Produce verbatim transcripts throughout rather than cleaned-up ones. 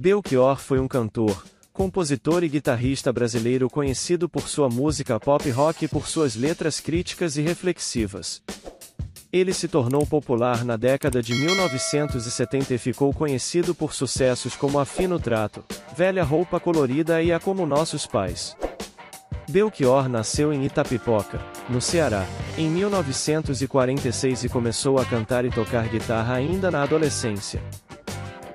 Belchior foi um cantor, compositor e guitarrista brasileiro conhecido por sua música pop rock e por suas letras críticas e reflexivas. Ele se tornou popular na década de mil novecentos e setenta e ficou conhecido por sucessos como A Fino Trato, Velha Roupa Colorida e A Como Nossos Pais. Belchior nasceu em Itapipoca, no Ceará, em mil novecentos e quarenta e seis e começou a cantar e tocar guitarra ainda na adolescência.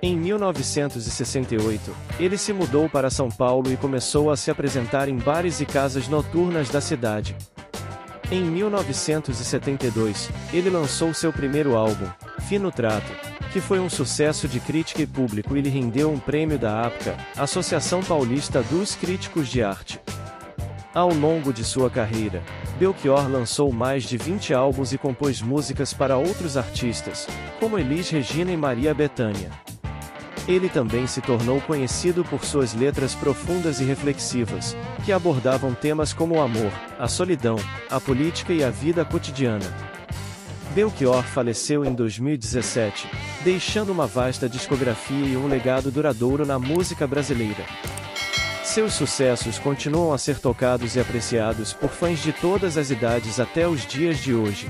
Em mil novecentos e sessenta e oito, ele se mudou para São Paulo e começou a se apresentar em bares e casas noturnas da cidade. Em mil novecentos e setenta e dois, ele lançou seu primeiro álbum, Fino Trato, que foi um sucesso de crítica e público e lhe rendeu um prêmio da A P C A, Associação Paulista dos Críticos de Arte. Ao longo de sua carreira, Belchior lançou mais de vinte álbuns e compôs músicas para outros artistas, como Elis Regina e Maria Bethânia. Ele também se tornou conhecido por suas letras profundas e reflexivas, que abordavam temas como o amor, a solidão, a política e a vida cotidiana. Belchior faleceu em dois mil e dezessete, deixando uma vasta discografia e um legado duradouro na música brasileira. Seus sucessos continuam a ser tocados e apreciados por fãs de todas as idades até os dias de hoje.